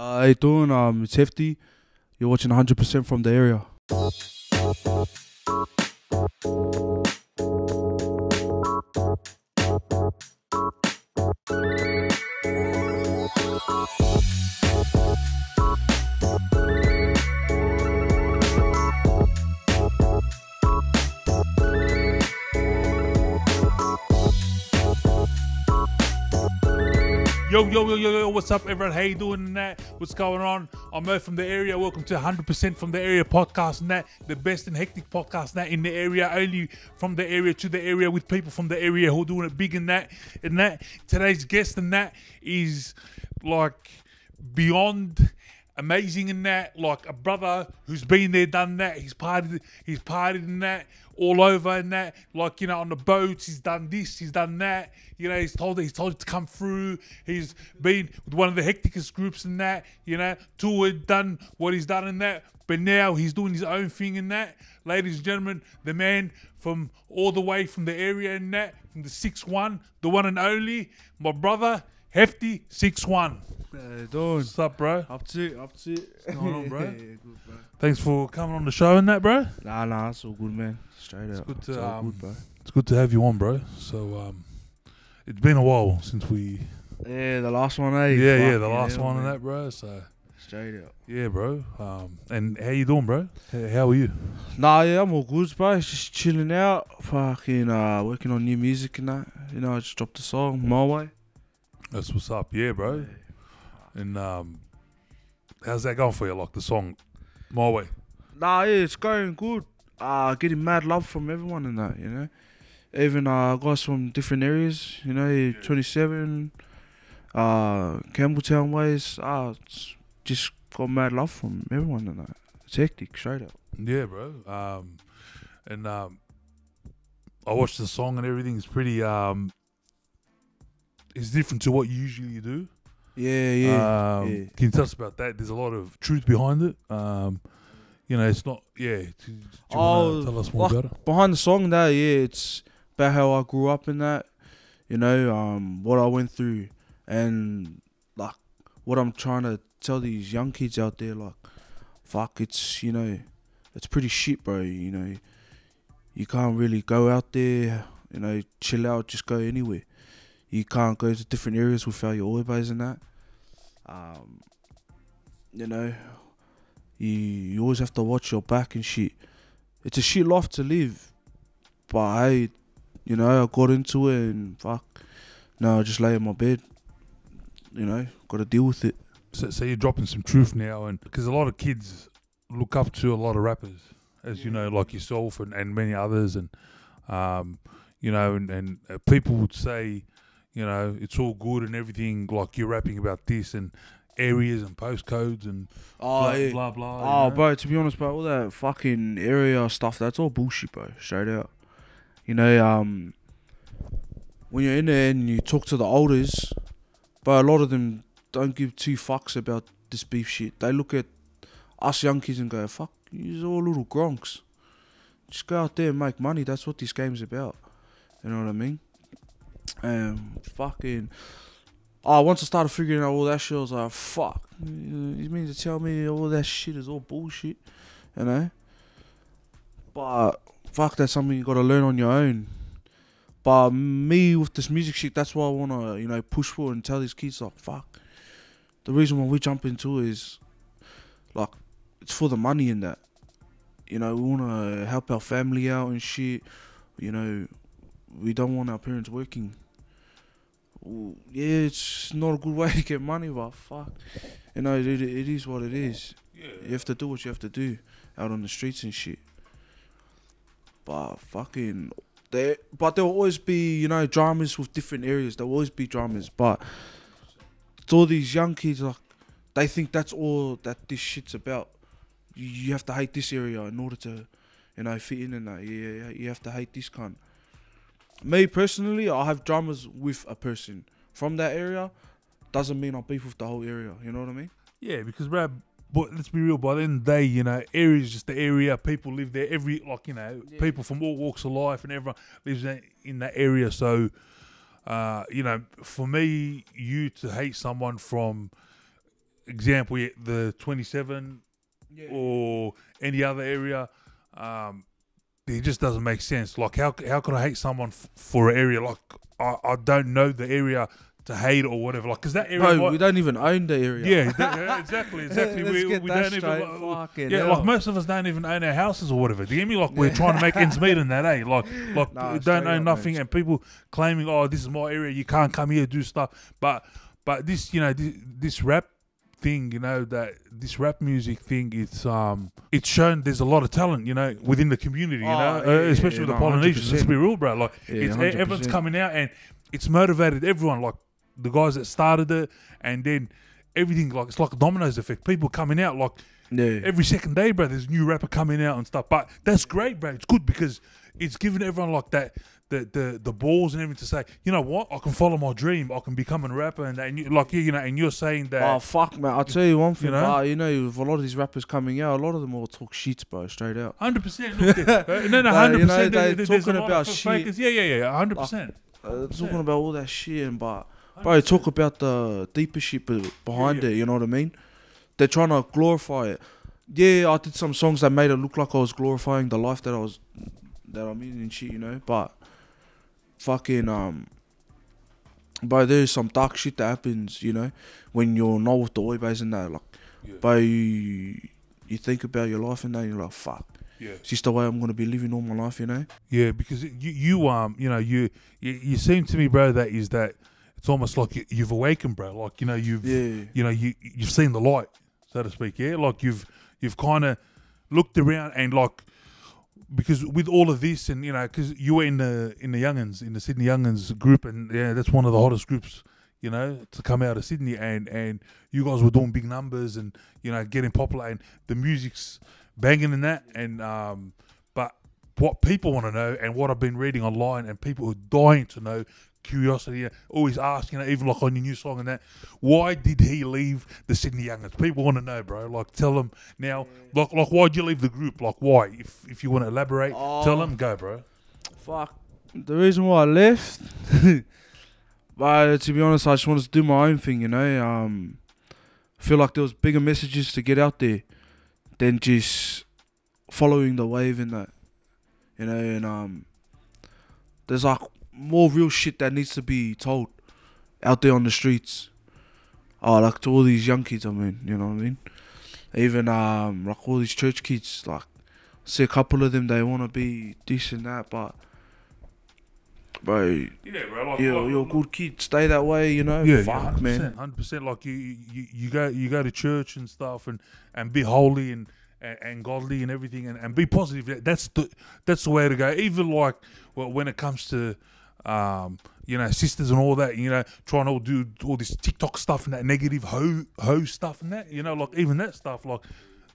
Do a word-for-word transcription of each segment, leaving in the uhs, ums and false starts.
Uh, how you doing? Um, it's Hefty. You're watching one hundred percent from the area. Yo, yo, yo, yo, yo, what's up everyone? How you doing and that? What's going on? I'm Moe from the area. Welcome to one hundred percent from the area podcast and that. The best and hectic podcast and that in the area. Only from the area to the area with people from the area who are doing it big and that. And that today's guest and that is like beyond amazing in that. Like a brother who's been there, done that. He's partied, he's partied in that. All over and that, like, you know, on the boats, he's done this, he's done that, you know, he's told he's told it to come through, he's been with one of the hecticest groups and that, you know, toured, done what he's done in that, but now he's doing his own thing in that. Ladies and gentlemen, the man from all the way from the area in that, from the six one, the one and only, my brother, Hefty sixty-one. Hey, dude. What's up, bro? Up to you, up to you. What's going on, bro? Yeah, good, bro. Thanks for coming on the show and that, bro. Nah, nah, it's all good, man. Straight it's out. Good to, it's, um, good, bro. It's good to have you on, bro. So, um, it's been a while since we... Yeah, the last one, eh? Yeah, yeah, the last yeah, one man. and that, bro. So straight out. Yeah, bro. Um, and how you doing, bro? How are you? Nah, yeah, I'm all good, bro. Just chilling out, fucking uh, working on new music and that. You know, I just dropped a song, My Way. That's what's up, yeah, bro. Yeah. And um, how's that going for you? Like the song, My Way. Nah, yeah, it's going good. Uh, getting mad love from everyone and that, you know. Even uh, guys from different areas, you know, yeah. twenty-seven, uh, Campbelltown ways. Uh, it's just got mad love from everyone and that. It's hectic, straight up. Yeah, bro. Um, and um, I watched the song and everything. It's pretty. Um, It's different to what you usually do. Yeah, yeah, um, yeah. Can you tell us about that? There's a lot of truth behind it. Um, you know, it's not. Yeah. Do, do you oh, want to tell us more like about it? Behind the song, that yeah, it's about how I grew up in that. You know, um, what I went through, and like what I'm trying to tell these young kids out there, like, fuck, it's you know, it's pretty shit, bro. You know, you can't really go out there. You know, chill out, just go anywhere. You can't go to different areas without your oibos and that. Um, you know, you, you always have to watch your back and shit. It's a shit life to live. But I, you know, I got into it and fuck. Now I just lay in my bed. You know, got to deal with it. So, so you're dropping some truth now, and because a lot of kids look up to a lot of rappers, as yeah. you know, like yourself and, and many others. And, um, you know, and, and people would say, you know, it's all good and everything, like you're rapping about this and areas and postcodes and oh, blah, yeah. blah, blah, blah. Oh, you know? Bro, to be honest, bro, all that fucking area stuff, that's all bullshit, bro, straight out. You know, um, when you're in there and you talk to the olders, bro, a lot of them don't give two fucks about this beef shit. They look at us young kids and go, fuck, you're all little gronks. Just go out there and make money. That's what this game's about. You know what I mean? Um, fucking oh, once I started figuring out all that shit, I was like, fuck, you mean to tell me all that shit is all bullshit, you know? But fuck, that's something you gotta learn on your own. But me with this music shit, that's why I wanna, you know, push for and tell these kids, like, fuck, the reason why we jump into it is, like, it's for the money in that. You know, we wanna help our family out and shit, you know. We don't want our parents working. Ooh, yeah, it's not a good way to get money, but fuck. You know, it, it is what it is. Yeah. You have to do what you have to do out on the streets and shit. But fucking... They, but there will always be, you know, dramas with different areas. There will always be dramas, but... It's all these young kids, like... They think that's all that this shit's about. You, you have to hate this area in order to, you know, fit in and that. You, you have to hate this cunt. Me personally, I have dramas with a person from that area. Doesn't mean I beef with the whole area. You know what I mean? Yeah, because bro, but let's be real. By the end of the day, you know, area is just the area. People live there. Every like, you know, yeah. people from all walks of life and everyone lives in that area. So, uh, you know, for me, you to hate someone from example, the twenty-seven yeah. or any other area, um, it just doesn't make sense. Like, how how could I hate someone f for an area? Like, I, I don't know the area to hate or whatever. Like, because that area, no, what, we don't even own the area. Yeah, that, exactly, exactly. Let's we get we that don't even. Like, yeah, hell. Like most of us don't even own our houses or whatever. Do you get me? Like, we're trying to make ends meet in that, eh? Like, like nah, we don't own nothing, man. And people claiming, oh, this is my area, you can't come here, do stuff. But but this, you know, this, this rap thing, you know, that this rap music thing, it's um it's shown there's a lot of talent, you know, within the community, you oh, know, yeah, uh, especially yeah, with no, the Polynesians. Let's be real, bro. Like, yeah, it's, everyone's coming out and it's motivated everyone, like the guys that started it, and then everything, like it's like a dominoes effect, people coming out, like yeah. every second day, bro, there's a new rapper coming out and stuff. But that's great, bro, it's good, because it's giving everyone like that The, the the balls and everything to say, you know what, I can follow my dream, I can become a rapper, and, and you, like you know, and you're saying that. Oh fuck, man! I'll tell you one thing, you know, bro, you know, with a lot of these rappers coming out, a lot of them all talk shit, bro, straight out. Hundred percent, no, no, hundred percent. They're talking about shit. Yeah, yeah, yeah, hundred percent. Talking about all that shit, and but bro, talk about the deeper shit behind yeah, yeah. it. You know what I mean? They're trying to glorify it. Yeah, I did some songs that made it look like I was glorifying the life that I was, that I'm in and shit, you know, but. Fucking um, bro, there's some dark shit that happens, you know, when you're not with the oi base and that, like, yeah. bro, you, you think about your life and that, and you're like, fuck, yeah, it's just the way I'm gonna be living all my life, you know. Yeah, because you, you um, you know, you, you, you seem to me, bro, that is that it's almost like you, you've awakened, bro, like you know, you've, yeah. you know, you, you've seen the light, so to speak, yeah, like you've, you've kind of looked around and like. Because with all of this, and you know, because you were in the in the Youngins, in the Sydney Youngins group, and yeah, that's one of the hottest groups, you know, to come out of Sydney, and and you guys were doing big numbers, and you know, getting popular, and the music's banging in that, and um, but what people want to know, and what I've been reading online, and people are dying to know, curiosity, always asking, you know, even like on your new song and that, why did he leave the Sydney Youngins? People want to know, bro. Like, tell them now. Yeah. Like, like, why'd you leave the group? Like, why? If if you want to elaborate, oh, tell them. Go, bro. Fuck. The reason why I left, but to be honest, I just wanted to do my own thing. You know, um, I feel like there was bigger messages to get out there than just following the wave and that. You know, and um, there's like. more real shit that needs to be told out there on the streets. Oh, like to all these young kids, I mean, you know what I mean? Even um, like all these church kids, like, see a couple of them, they want to be this and that, but, bro, yeah, bro, like, yeah like, you're a good kid, stay that way, you know? Yeah, fuck, yeah, one hundred percent, man. one hundred percent, like, you, you, you, go, you go to church and stuff, and, and be holy and, and, and godly and everything, and, and be positive. That's the, that's the way to go. Even, like, well, when it comes to... Um, you know, sisters and all that, you know, trying to all do all this TikTok stuff and that negative ho ho stuff and that, you know, like even that stuff, like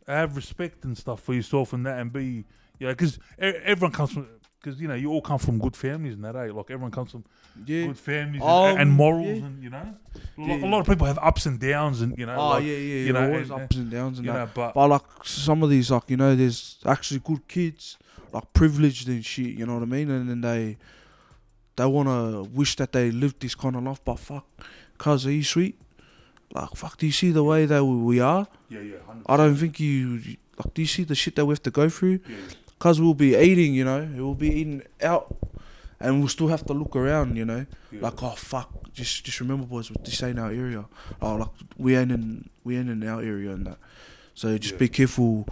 have respect and stuff for yourself and that, and be, you know, because everyone comes from, because you know, you all come from good families and that, eh? Like everyone comes from yeah. good families um, and, and morals, yeah. and you know, like, yeah. a lot of people have ups and downs, and you know, oh, like, yeah, yeah, you yeah, know, always and, ups and downs and that. Know, but, but like some of these, like you know, there's actually good kids, like privileged and shit, you know what I mean, and then they. They want to wish that they lived this kind of life, but fuck, cuz, are you sweet? Like, fuck, do you see the way that we are? Yeah, yeah, one hundred percent. I don't think you, like, do you see the shit that we have to go through? Yeah. Cuz we'll be eating, you know, we'll be eating out, and we'll still have to look around, you know? Yeah. Like, oh, fuck, just just remember, boys, this ain't our area. Oh, like, we ain't in, we ain't in our area and that. So just yeah. be careful,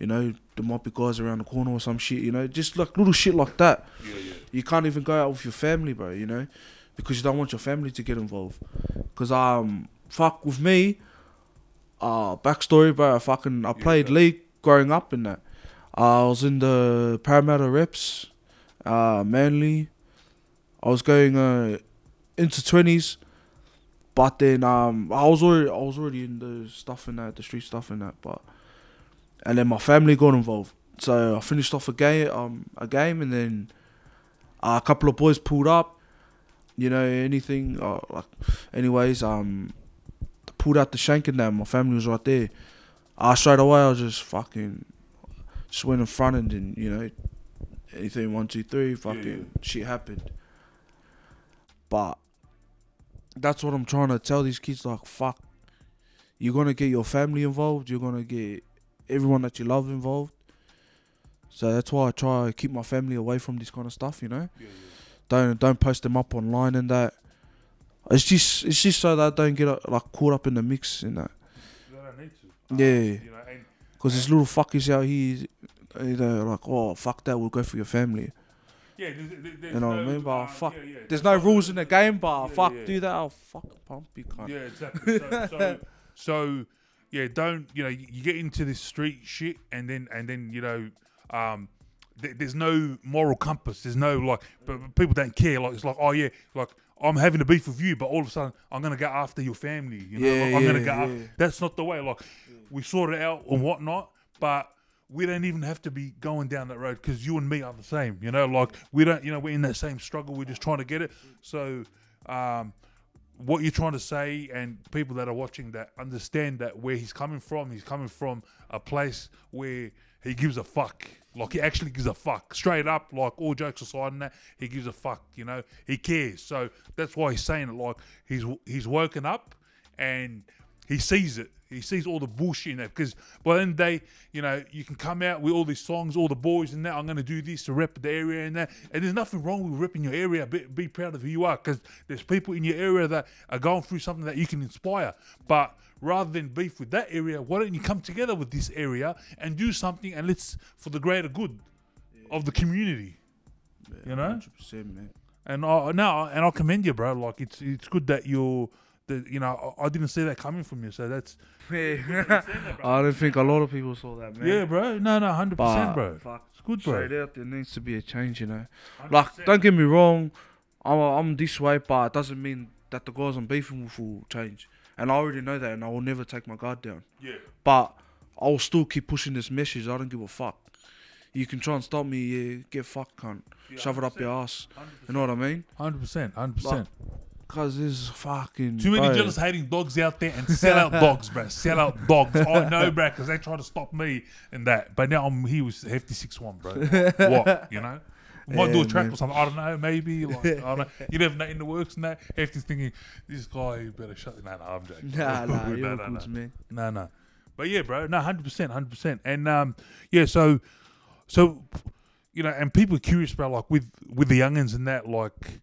you know, there might be guys around the corner or some shit, you know, just like little shit like that. Yeah, yeah. You can't even go out with your family, bro, you know, because you don't want your family to get involved. Because, um, fuck, with me, uh, backstory, bro, I fucking, I yeah, played bro. league growing up in that. Uh, I was in the Parramatta reps, uh, Manly. I was going uh, into twenties, but then um, I was already, I was already in the stuff in that, the street stuff in that, but... And then my family got involved, so I finished off a game, um, a game, and then uh, a couple of boys pulled up, you know, anything, uh, like, anyways, um, pulled out the shank and that. My family was right there. Uh, straight away, I just fucking just went in front, and then you know, anything, one, two, three, fucking yeah, yeah. shit happened. But that's what I'm trying to tell these kids, like, fuck. you're going to get your family involved. You're going to get everyone that you love involved. So that's why I try to keep my family away from this kind of stuff, you know. Yeah, yeah. Don't don't post them up online and that. It's just it's just so that I don't get uh, like caught up in the mix and that. You don't need to. Yeah. Um, you know, and, Cause there's little fuckers out here, you know, like, oh fuck that, we'll go for your family. Yeah, there's, there's you know no, what I mean? But um, fuck, yeah, yeah, there's no rules in the game, but yeah, fuck, yeah. do that, I'll fuck pumpy cunt. Yeah, exactly. So, so, so, yeah, don't you know? You get into this street shit, and then and then you know, um, th there's no moral compass. There's no like, but people don't care. Like it's like, oh yeah, like. I'm having a beef with you, but all of a sudden, I'm going to go after your family. You know, yeah, like, I'm yeah, going to go after. Yeah. That's not the way. Like, yeah. we sort it out and whatnot, but we don't even have to be going down that road because you and me are the same. You know, like, we don't, you know, we're in that same struggle. We're just trying to get it. So, um, what you're trying to say, and people that are watching that understand that where he's coming from, he's coming from a place where he gives a fuck. Like, he actually gives a fuck. Straight up, like, all jokes aside and that, he gives a fuck, you know? He cares. So that's why he's saying it. Like, he's he's woken up and he sees it. He sees all the bullshit in that. Because by the end of the day, you know, you can come out with all these songs, all the boys and that, I'm going to do this to rep the area and that. And there's nothing wrong with repping your area. Be, be proud of who you are because there's people in your area that are going through something that you can inspire. But rather than beef with that area, why don't you come together with this area and do something, and let's, for the greater good yeah. of the community, yeah, you know? one hundred percent, man. And I, no, and I commend you, bro. Like, it's it's good that you're, that, you know, I, I didn't see that coming from you, so that's... Yeah. That, I don't think a lot of people saw that, man. Yeah, bro. No, no, one hundred percent, but bro. Fuck, it's good, bro. Straight out, there needs to be a change, you know? one hundred percent. Like, don't get me wrong, I'm, I'm this way, but it doesn't mean that the guys I'm beefing with will change. And I already know that, and I will never take my guard down. Yeah. But I'll still keep pushing this message. I don't give a fuck. You can try and stop me, yeah, get fucked, cunt. Yeah, shove it up your ass. one hundred percent. You know what I mean? one hundred percent. one hundred percent. Like, because there's fucking... Too many bro. jealous hating dogs out there, and sell out dogs, bruh. Sell out dogs. I know, bruh, because they try to stop me and that. But now I'm here with Hefty sixty-one, bro. What? What? You know? Might yeah, do a track man. or something. I don't know. Maybe like I don't know. You never know in the works and that. Hefty's thinking this guy better shut. No, no, I'm joking. Nah, nah, nah, you're nah, nah, nah. nah, nah. But yeah, bro. No, hundred percent, hundred percent. And um, yeah. So, so, you know, and people are curious about like with with the youngins and that. Like,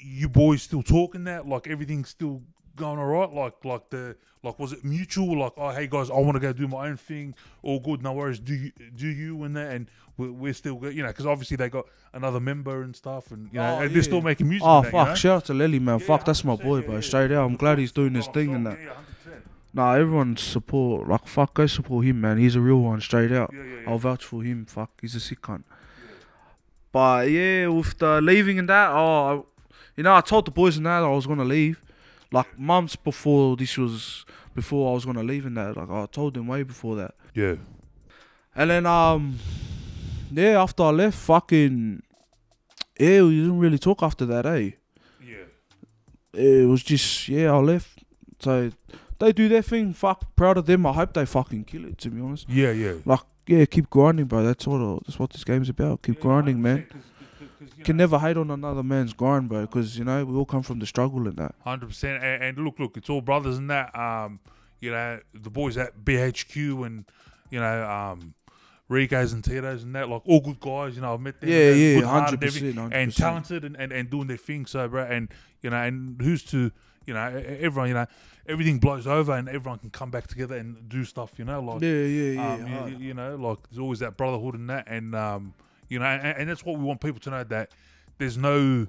you boys still talking that? Like everything's still going all right? Like like the like was it mutual? Like, oh hey guys, I want to go do my own thing. All good, no worries. Do you do you and that? And we're, we're still good, you know, because obviously they got another member and stuff, and you know, oh, and yeah. they're still making music. Oh fuck, that, you know? Shout out to Lily, man. Yeah, fuck, that's my boy, yeah, bro. Yeah, Straight yeah. out, I'm glad he's doing oh, his oh, thing oh, and that. Yeah, nah, everyone support. Like fuck, go support him, man. He's a real one. Straight out, yeah, yeah, yeah. I'll vouch for him. Fuck, he's a sick cunt. Yeah. But yeah, with the leaving and that, oh, I, you know, I told the boys and that I was gonna leave. Like months before this was, before I was gonna leave and that, like I told them way before that. Yeah. And then um, yeah, after I left, fucking, yeah, we didn't really talk after that, eh? Yeah. It was just yeah, I left. So they do their thing. Fuck, proud of them. I hope they fucking kill it. To be honest. Yeah, yeah. Like yeah, keep grinding, bro. That's all. That's what this game's about. Keep yeah, grinding, man. You can know, never hate on another man's grind, bro, because, you know, we all come from the struggle and that. one hundred percent. And, and look, look, it's all brothers and that. Um, you know, the boys at B H Q and, you know, um, Rico's and Tito's and that, like, all good guys, you know, I've met them. Yeah, yeah, one hundred percent, and, one hundred percent. And talented and, and, and doing their thing, so, bro, and, you know, and who's to, you know, everyone, you know, everything blows over and everyone can come back together and do stuff, you know, like. Yeah, yeah, um, yeah. You, you know, like, there's always that brotherhood and that, and, um, you know, and, and that's what we want people to know, that there's no,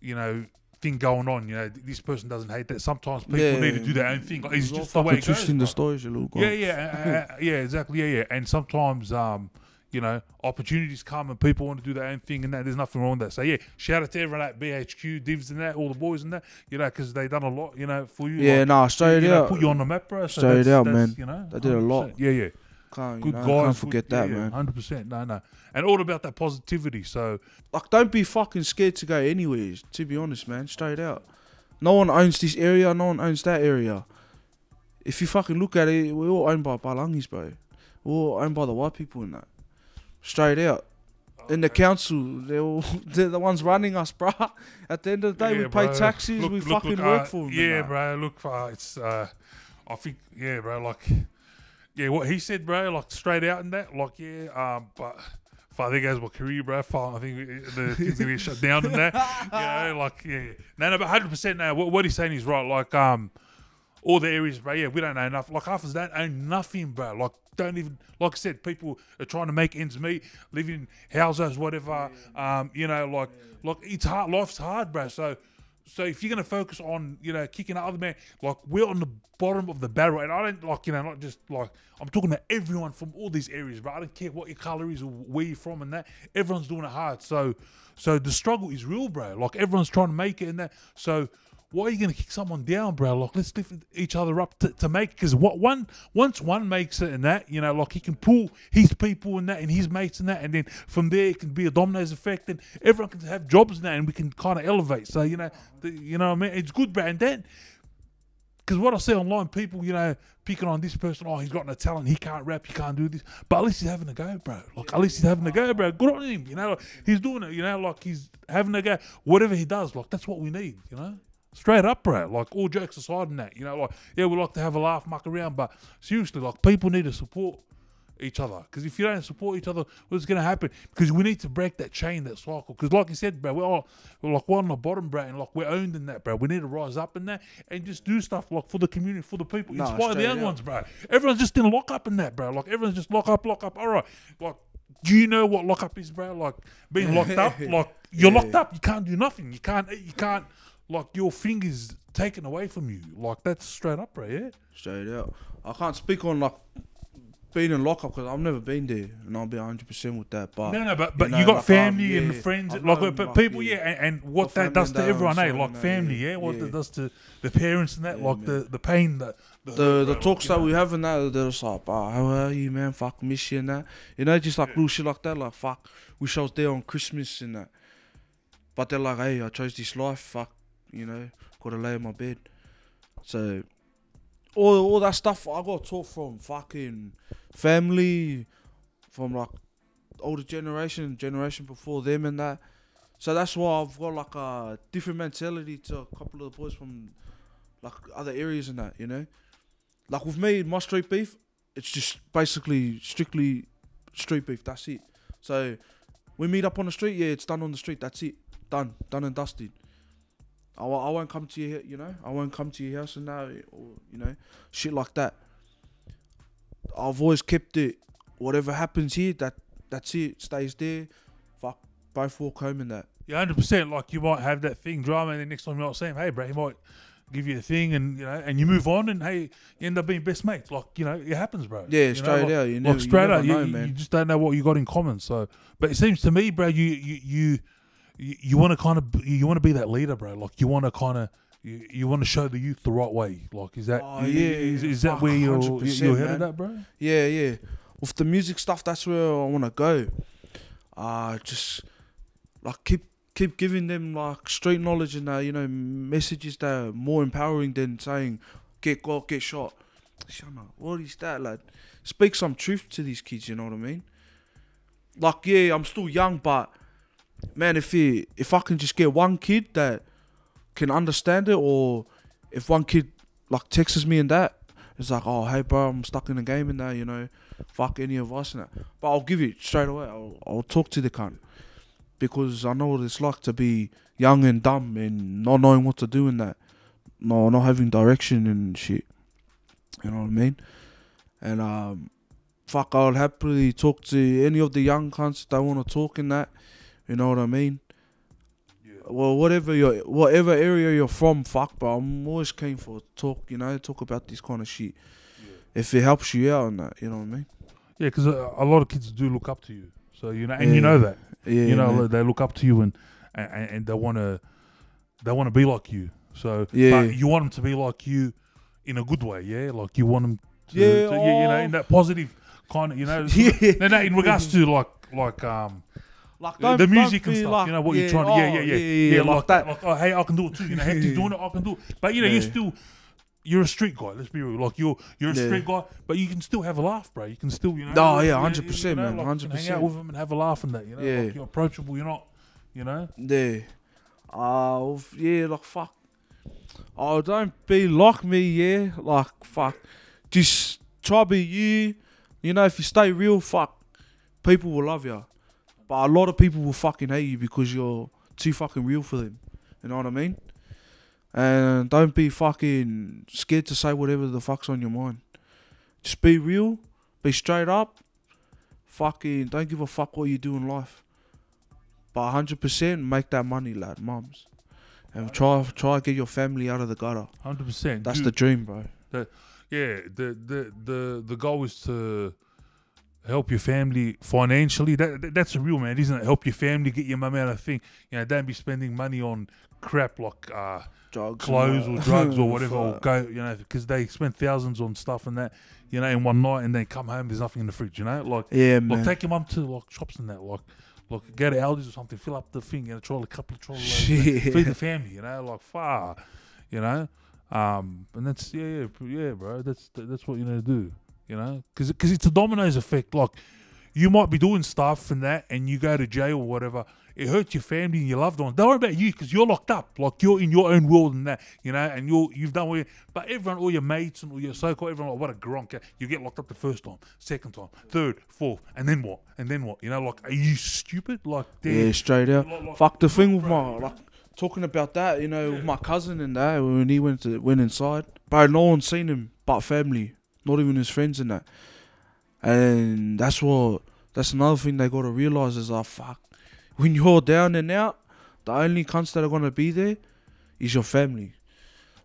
you know, thing going on. You know, this person doesn't hate that. Sometimes people yeah, need to do their own thing. Like, it's just the way it goes. Interesting the stories, you little guy. Yeah, yeah, uh, yeah, exactly. Yeah, yeah. And sometimes, um, you know, opportunities come and people want to do their own thing and that. There's nothing wrong with that. So yeah, shout out to everyone at B H Q, Divs and that, all the boys and that. You know, because they done a lot. You know, for you. Yeah, like, nah, straight out. Know, put you on the map, bro. So straight that's, out, that's, man. You know, they did a lot. Yeah, yeah. Can't, good you know, guys, can't forget good, that, yeah, man. one hundred percent, no, no. And all about that positivity, so... Like, don't be fucking scared to go anywhere, to be honest, man, straight out. No one owns this area, no one owns that area. If you fucking look at it, we're all owned by Balangis, bro. We're all owned by the white people in that. Straight out. Okay. In the council, they're, all, they're the ones running us, bro. At the end of the day, yeah, we bro. pay taxes, look, we look, fucking look, uh, work for them. Yeah, bro, look, uh, it's... Uh, I think, yeah, bro, like, yeah, what he said, bro, like, straight out in that, like, yeah, um, but... Fuck, there goes my career, bro. Fuck, I think the thing's gonna get shut down in that. You know, like, yeah, no, no, but hundred percent. No, what, what he's saying is right. Like, um, all the areas, bro. Yeah, we don't know enough. Like, half of us don't own nothing, bro. Like, don't even. Like I said, people are trying to make ends meet, live in houses, whatever. Yeah. Um, you know, like, yeah. like it's hard. Life's hard, bro. So, so if you're gonna focus on, you know, kicking the other man, like we're on the bottom of the barrel, and I don't like, you know, not just like. I'm talking to everyone from all these areas, bro. I don't care what your colour is or where you're from and that. Everyone's doing it hard. So so the struggle is real, bro. Like, everyone's trying to make it and that. So why are you going to kick someone down, bro? Like, let's lift each other up to, to make it. Because what one, once one makes it and that, you know, like, he can pull his people and that and his mates and that. And then from there, it can be a dominoes effect. And everyone can have jobs and that. And we can kind of elevate. So, you know, the, you know what I mean? It's good, bro. And then... Because what I see online, people, you know, picking on this person. Oh, he's got no talent. He can't rap. He can't do this. But at least he's having a go, bro. Like, at least he's having a go, bro. Good on him, you know. Like, he's doing it, you know. Like, he's having a go. Whatever he does, like, that's what we need, you know. Straight up, bro. Like, all jokes aside and that, you know. Like, yeah, we like to have a laugh, muck around. But seriously, like, people need to support each other. Because if you don't support each other, what's going to happen? Because we need to break that chain, that cycle. Because like you said, bro, we're, all, we're like we're on the bottom, bro, and like we're owned in that, bro. We need to rise up in that and just do stuff like for the community, for the people. No, inspire the young out. ones, bro. Everyone's just in lock up in that, bro. Like, everyone's just lock up, lock up. All right. Like, do you know what lock up is, bro? Like, being locked up, like, you're yeah. locked up. You can't do nothing. You can't eat. You can't, like, your fingers taken away from you. Like, that's straight up, bro, yeah? Straight out. I can't speak on, like, been in lockup because I've never been there, and I'll be one hundred percent with that. But no, no, but, but you, know, you got like, family um, yeah, and friends, I've like but people, yeah, yeah and, and what that does to everyone, eh? Like family, yeah, yeah what yeah. that does to the parents and that, yeah, like man. the the pain that the the, the, the talks like, that know. we have and that, they're just like, oh, how are you, man? Fuck, miss you and that, you know, just like yeah. little shit like that, like fuck, wish I was there on Christmas and that. But they're like, hey, I chose this life, fuck, you know, gotta lay in my bed, so. All, all that stuff I got taught from fucking family, from like older generation, generation before them and that. So that's why I've got like a different mentality to a couple of the boys from like other areas and that, you know. Like with me, my street beef, it's just basically strictly street beef, that's it. So we meet up on the street, yeah, it's done on the street, that's it. Done, done and dusted. I, I won't come to your, you know, I won't come to your house and now, or, you know, shit like that. I've always kept it. Whatever happens here, that that's it. Stays there. Fuck, both walk home and that. Yeah, hundred percent. Like you might have that thing drama, and then next time you might see him, hey, bro, he might give you a thing, and you know, and you move on, and hey, you end up being best mates. Like, you know, it happens, bro. Yeah, you straight know, out. Like, you never, like straight you never out, know, you, man. You just don't know what you got in common. So, but it seems to me, bro, you you. you You, you want to kind of, you want to be that leader, bro. Like you want to kind of, you, you want to show the youth the right way. Like is that, oh, yeah, is, is that where you're, you're headed at, bro? Yeah, yeah. With the music stuff, that's where I want to go. Uh, just like keep keep giving them like street knowledge and uh, you know, messages that are more empowering than saying get got, get shot. Shut up. What is that, lad? Speak some truth to these kids. You know what I mean? Like yeah, I'm still young, but. Man, if he, if I can just get one kid that can understand it, or if one kid like texts me and that, it's like, oh, hey, bro, I'm stuck in a game and that, you know, fuck any advice and that. But I'll give it straight away. I'll, I'll talk to the cunt because I know what it's like to be young and dumb and not knowing what to do and that, no, not having direction and shit. You know what I mean? And um, fuck, I'll happily talk to any of the young cunts that want to talk and that. You know what I mean? Yeah. Well, whatever you're, whatever area you're from, fuck, bro, I'm always keen for talk, you know, talk about this kind of shit. Yeah. If it helps you out and that, you know what I mean? Yeah, because a, a lot of kids do look up to you. So, you know, and yeah. you know that. Yeah, you know, man. They look up to you and, and, and they want to they want to be like you. So, yeah. But you want them to be like you in a good way, yeah? Like you want them to, yeah, to, oh. you, you know, in that positive kind of, you know? yeah. No, no, in regards to like, like, um, Like don't, the music don't and stuff, like, you know, what yeah, you're trying to, oh, yeah, yeah, yeah, yeah, yeah, yeah like, like that. Like, oh, hey, I can do it too, you know, Hefty's doing it, I can do it. But, you know, yeah. you're still, you're a street guy, let's be real. Like, you're you're a yeah. street guy, but you can still have a laugh, bro. You can still, you know. Oh, yeah, one hundred percent, you know, man, like, one hundred percent. You can hang out with them and have a laugh and that, you know. Yeah. Like, you're approachable, you're not, you know. Yeah. Uh, yeah, like, fuck. Oh, don't be like me, yeah? Like, fuck. Just try be you. You know, if you stay real, fuck, people will love you. But a lot of people will fucking hate you because you're too fucking real for them. You know what I mean? And don't be fucking scared to say whatever the fuck's on your mind. Just be real. Be straight up. Fucking don't give a fuck what you do in life. But one hundred percent make that money, lad, mums. And try try to get your family out of the gutter. one hundred percent. That's Dude, the dream, bro. That, yeah, the, the the the goal is to help your family financially. That, that That's real, man, isn't it? Help your family, get your mum out of the thing. You know, don't be spending money on crap like uh, drugs clothes or, or drugs or whatever. Or go, you know, because they spend thousands on stuff and that, you know, in one night and they come home, there's nothing in the fridge, you know? Like, yeah, like man. Take your mum to like shops and that, like. Like, go to Aldi's or something, fill up the thing, and troll a couple of trolls, feed the family, you know, like, far, you know, um, and that's, yeah, yeah, yeah, bro, that's that's what you need to do, you know, because cause it's a dominoes effect, like, you might be doing stuff and that, and you go to jail or whatever, it hurts your family and your loved ones, don't worry about you, because you're locked up, like, you're in your own world and that, you know, and you're, you've done what you, but everyone, all your mates and all your so-called, everyone, like, what a gronk, you get locked up the first time, second time, third, fourth, and then what, and then what, you know, like, are you stupid, like, damn. Yeah, straight out, like, like, fuck the thing with my, like, talking about that, you know, yeah. with my cousin and that, when he went to, went inside, bro, no one's seen him but family, not even his friends and that, and that's what, that's another thing they got to realise is, oh, fuck, when you're down and out, the only cunts that are going to be there is your family.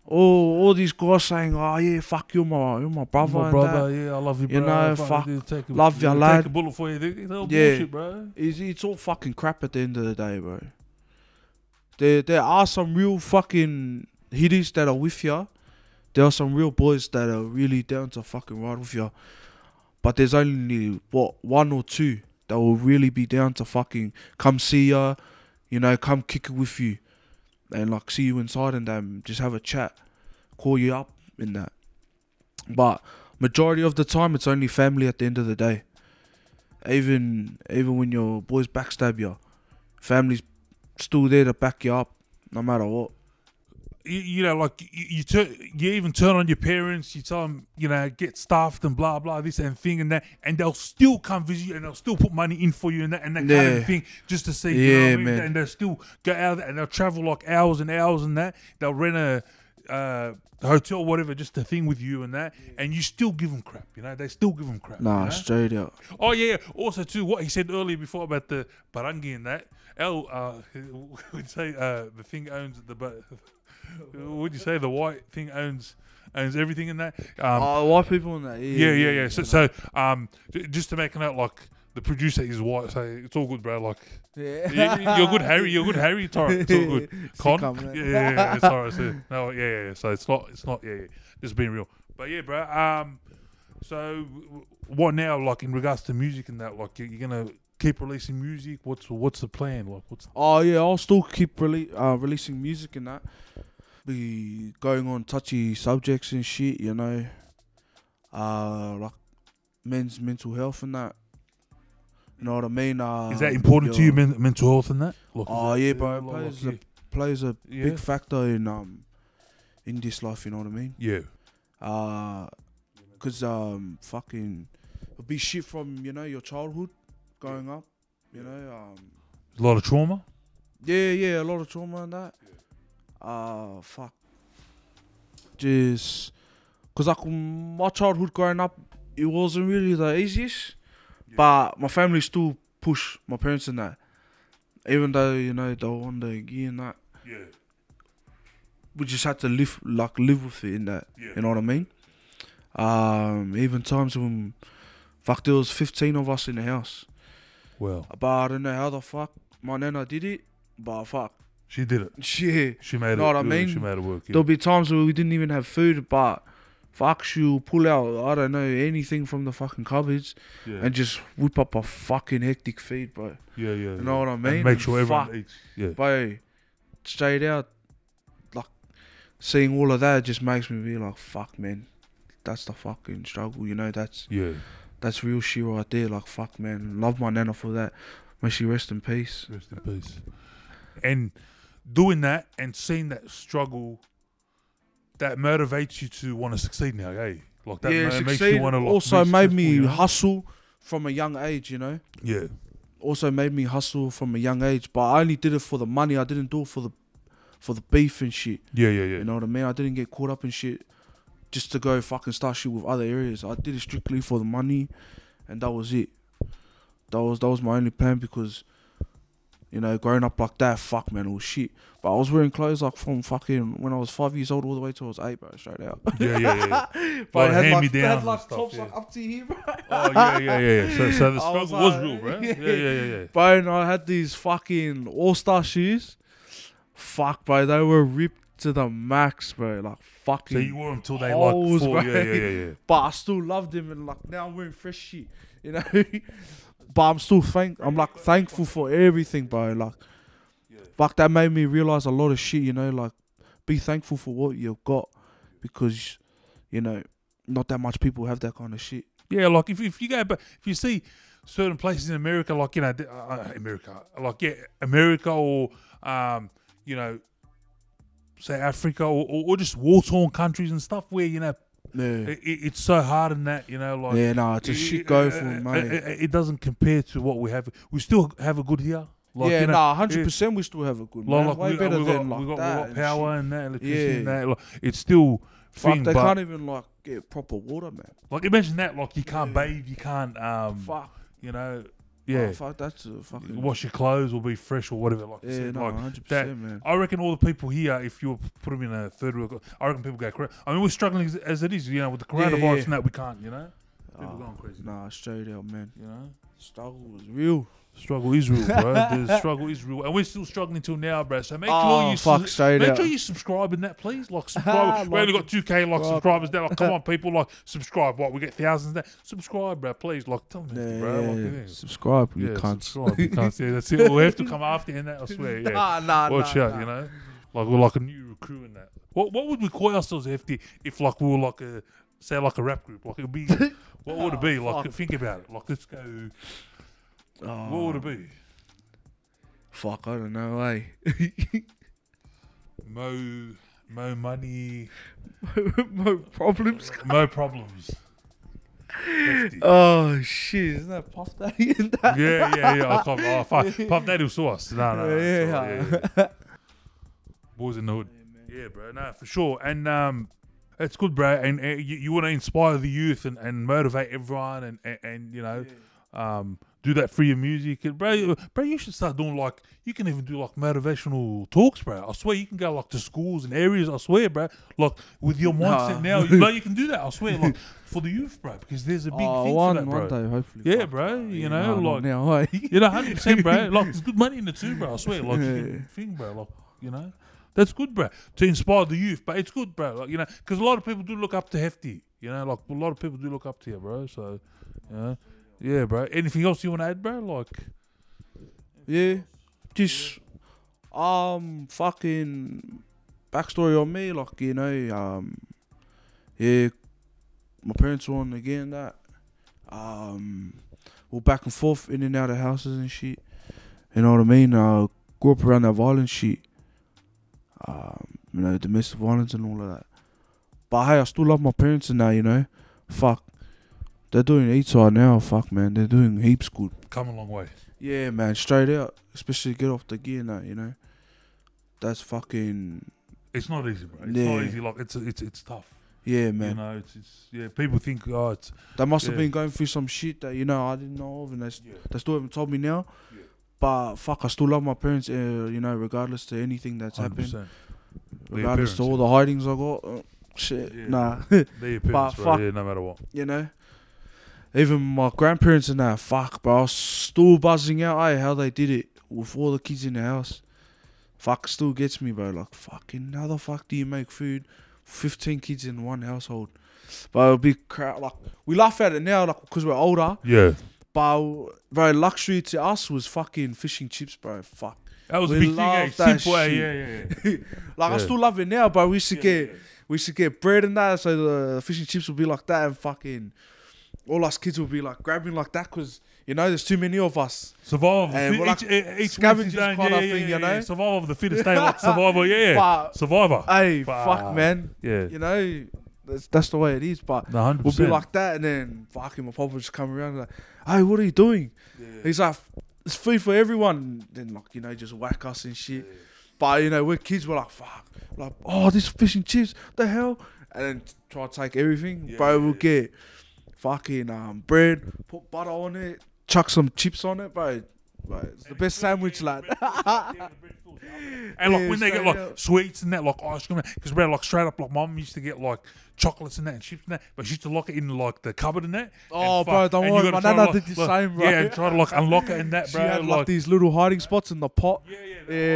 Oh, all these guys saying, oh, yeah, fuck, you're my, you're my brother. My brother, yeah, I love you, bro. You know, fuck, love your lad. Take a bullet for you. It's all bullshit, bro. It's, it's all fucking crap at the end of the day, bro. There, there are some real fucking hiddies that are with you. There are some real boys that are really down to fucking ride with you. But there's only, what, one or two that will really be down to fucking come see ya, you know, come kick it with you and like see you inside and um, just have a chat, call you up in that. But majority of the time, it's only family at the end of the day. Even even when your boys backstab you, family's still there to back you up, no matter what. You, you know, like, you you, turn, you even turn on your parents, you tell them, you know, get stuffed and blah, blah, this and thing and that, and they'll still come visit you and they'll still put money in for you and that, and that yeah. kind of thing just to see, yeah, you know what man. I mean? And they'll still go out and they'll travel like hours and hours and that. They'll rent a uh, hotel, whatever, just a thing with you and that, and you still give them crap, you know? They still give them crap. Nah, you know? Straight up. Oh, yeah. Also, too, what he said earlier before about the Barangi and that, El, uh, would say uh, the thing owns the... Would you say the white thing owns owns everything in that? Um, oh, white people in that. Yeah, yeah, yeah. yeah. yeah. So, so um, just to make a note, like the producer is white, so it's all good, bro. Like, yeah. you're good, Harry. You're good, Harry. It's all right. It's all good. Con, yeah, yeah, yeah. It's all right. So, no, yeah, yeah. So it's not, it's not, yeah, yeah. Just being real. But yeah, bro. Um, so what now? Like in regards to music and that, like you're gonna keep releasing music. What's what's the plan? Like, what's? Oh yeah, I'll still keep rele uh, releasing music and that. Be going on touchy subjects and shit, you know, uh, like men's mental health and that. You know what I mean? Uh, is that important to you, men mental health and that? Like, oh yeah, that, bro, it plays, like, a, yeah. plays a yeah. big factor in um in this life. You know what I mean? Yeah. Uh, cause um fucking it'll be shit from, you know, your childhood, growing up. You know, um, a lot of trauma. Yeah, yeah, a lot of trauma and that. Uh, fuck. Just, cause like my childhood growing up, it wasn't really the easiest, yeah. but my family still push my parents in that, even though, you know, they were on the gear and that. Yeah. We just had to live, like live with it in that. Yeah. You know what I mean? Um, even times when, fuck, there was fifteen of us in the house. Well. But I don't know how the fuck my nana did it, but fuck. She did it. She, she made it. Know what I mean? She made it work. Yeah. There'll be times where we didn't even have food, but fuck, she'll pull out, I don't know, anything from the fucking cupboards yeah. and just whip up a fucking hectic feed, bro. Yeah, yeah. You know yeah. what I mean? And make sure and everyone fuck, eats. Yeah. Bro, straight out, like, seeing all of that just makes me be like, fuck, man. That's the fucking struggle, you know? That's, yeah. that's real shit right there. Like, fuck, man. Love my nana for that. May she rest in peace. Rest in peace. And doing that and seeing that struggle that motivates you to want to succeed now, eh? Like that yeah, succeed. Makes you want to. Like, also made me you know? hustle from a young age, you know. Yeah. Also made me hustle from a young age, but I only did it for the money. I didn't do it for the, for the beef and shit. Yeah, yeah, yeah. You know what I mean? I didn't get caught up in shit just to go fucking start shit with other areas. I did it strictly for the money, and that was it. That was that was my only plan because, you know, growing up like that, fuck man, it was shit. But I was wearing clothes like from fucking when I was five years old all the way till I was eight, bro, straight out. Yeah, yeah, yeah. But well, I had hand like, me down I had like tops yeah. like up to here, bro. Oh yeah, yeah, yeah. yeah. So, so the struggle was, like, was real, bro. Yeah, yeah, yeah, yeah. Bro, and I had these fucking all-star shoes. Fuck, bro, they were ripped to the max, bro. Like fucking. So you wore them till they holes, like four. Yeah, yeah, yeah, yeah. But I still loved them, and like now I'm wearing fresh shit, you know. But I'm still thank. I'm like thankful for everything, bro. Like, yeah. Fuck, that made me realize a lot of shit. You know, like, be thankful for what you've got, because, you know, not that much people have that kind of shit. Yeah, like if if you go back, if you see certain places in America, like you know, uh, America, like yeah, America or um, you know, say Africa or or, or just war torn countries and stuff where you know. Yeah. It, it's so hard in that, you know, like yeah, no, it's a it, shit go for it, mate. It, it doesn't compare to what we have. We still have a good here. Like, yeah, you know, no, hundred percent, we still have a good. Like, like Way we, better we than got, like we got, that. We got power and, and that, electricity yeah. and that. Like, it's still. Fuck, they can't even like get proper water, man. Like imagine that, like you can't yeah. bathe, you can't, um, fuck, you know, yeah, oh, fuck, that's a fucking wash your clothes or be fresh or whatever. Like yeah, said, no, like hundred percent, man. I reckon all the people here, if you put them in a third world, I reckon people go crazy. I mean, we're struggling as, as it is, you know, with the coronavirus yeah, yeah. and that. We can't, you know, people oh, going crazy. Nah, straight out, man. You know, struggle is real. Struggle is real, bro. The struggle is real, and we're still struggling till now, bro. So make oh, sure you fuck straight make out. sure you subscribe in that, please. Like subscribe. We only got two K like subscribers now. Like, come on, people, like subscribe. What we get thousands now. Subscribe, bro. Please, like tell them, yeah, bro. Yeah, like, yeah. Subscribe. You yeah, can't. Subscribe. You can't. Yeah, that's it. We have to come after in that. I swear. Yeah. Nah, nah, Watch nah, out, nah. you know. Like we're like a new recruit in that. What What would we call ourselves, Hefty, if like we were like a say like a rap group? Like it'd be. What would it be? Like fuck. Think about it. Like let's go. Oh, what would it be? Fuck, I don't know, eh? Mo, Mo money. Mo problems. Mo problems. Hefty. Oh, shit. Isn't that Puff Daddy in that? Yeah, yeah, yeah. I can't, oh, fuck. Yeah. Puff Daddy will sue us. No, no, no. Yeah, yeah. yeah, yeah. Boys in the hood. Yeah, yeah, bro. No, for sure. And, um... it's good, bro. And uh, you, you want to inspire the youth and, and motivate everyone and, and, and you know... Yeah. Um, do that for your music, and bro, bro. You should start doing like you can even do like motivational talks, bro. I swear you can go like to schools and areas. I swear, bro. Like with your mindset nah. now, you, bro, you can do that. I swear, like for the youth, bro, because there's a big oh, thing one, for that, bro. One day, hopefully, yeah, bro. You yeah, know, nah, like now, hey. you know, hundred percent, bro. Like there's good money in it too, bro. I swear, like yeah. you can thing, bro. Like you know, that's good, bro. To inspire the youth, but it's good, bro. Like you know, because a lot of people do look up to Hefty. You know, like a lot of people do look up to you, bro. So, you know. Yeah, bro. Anything else you want to add, bro? Like, yeah, just um, fucking backstory on me. Like, you know, um, yeah, my parents were on again. That um, we're back and forth in and out of houses and shit. You know what I mean? Uh, grew up around that violent shit. Um, you know, domestic violence and all of that. But hey, I still love my parents and that. You know, fuck. They're doing Eastside now, fuck man. They're doing heaps good. Come a long way. Yeah, man, straight out. Especially get off the gear now, you know. That's fucking. It's not easy, bro. It's yeah. not easy. Like it's it's it's tough. Yeah, man. You know, it's, it's yeah. People think oh, it's. They must yeah. have been going through some shit that you know I didn't know of, and they yeah. they still haven't told me now. Yeah. But fuck, I still love my parents. Uh, you know, regardless to anything that's happened, regardless to all the hidings I got, uh, shit, yeah. nah. They're your parents, but, bro. Fuck, yeah, no matter what. You know. Even my grandparents and that, fuck, bro, I was still buzzing out, eh, how they did it with all the kids in the house. Fuck, still gets me, bro. Like, fucking, how the fuck do you make food for fifteen kids in one household? But it'll be crap. Like, we laugh at it now, like, because we're older. Yeah. But, bro, luxury to us was fucking fish and chips, bro. Fuck. That was we a big thing, that simple, shit. Yeah, yeah, yeah. Like, yeah. I still love it now, bro. We used to yeah, get, yeah. we used to get bread and that, so the fish and chips would be like that and fucking. all us kids will be like grabbing like that because, you know, there's too many of us. Survival. And we're each, like each, each scavengers kind yeah, of yeah, thing, yeah, you know. Yeah. Survival of the fittest, day like survival, yeah. But, Survivor. Hey, but, fuck, man. Yeah. You know, that's, that's the way it is. But one hundred percent. We'll be like that and then fucking my papa just come around and like, hey, what are you doing? Yeah. He's like, it's food for everyone. And then like, you know, just whack us and shit. Yeah. But, you know, we're kids, we're like, fuck. Like, oh, this fish and chips, what the hell? And then try to take everything. Yeah, bro, we'll yeah. get fucking um, bread, put butter on it, chuck some chips on it, bro. bro it's the best sandwich, lad. And, like, yeah, when they get, like, up. sweets and that, like, ice cream, because we're, like, straight up, like, mum used to get, like, chocolates and that and chips and that, but she used to lock it in, like, the cupboard and that. Oh, and bro, don't worry, my nana like, did the like, same, bro. Yeah, and try to, like, unlock it and that, bro. She had, like, like, these little hiding spots in the pot. Yeah, yeah.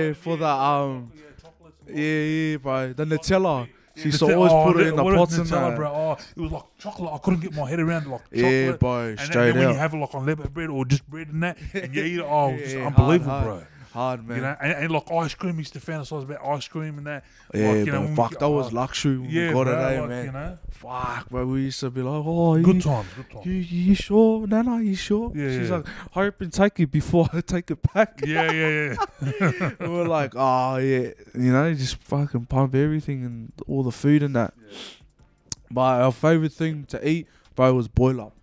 Yeah, for yeah, the, um, yeah, chocolates and yeah, yeah, bro, the Nutella. She used to always oh, put it in the pots and that. Bro. Oh, it was like chocolate. I couldn't get my head around like chocolate. Yeah, bro, and straight then, then when you have it like on leopard bread or just bread and that, and you eat it, oh, yeah, just unbelievable, hard, hard. bro. Hard, man. You know, and, and like ice cream, we used to fantasize about ice cream and that. Yeah, like, you bro, know, fuck, get, that was luxury when yeah, we got bro, it, eh, like, man. You know? Fuck, bro, we used to be like, oh. Good you, times, good times. You, you sure, Nana, you sure? Yeah, She's yeah. like, hurry up and take it before I take it back. Yeah, yeah, yeah. We were like, oh, yeah, you know, just fucking pump everything and all the food and that. Yeah. But our favourite thing to eat, bro, was boil-up.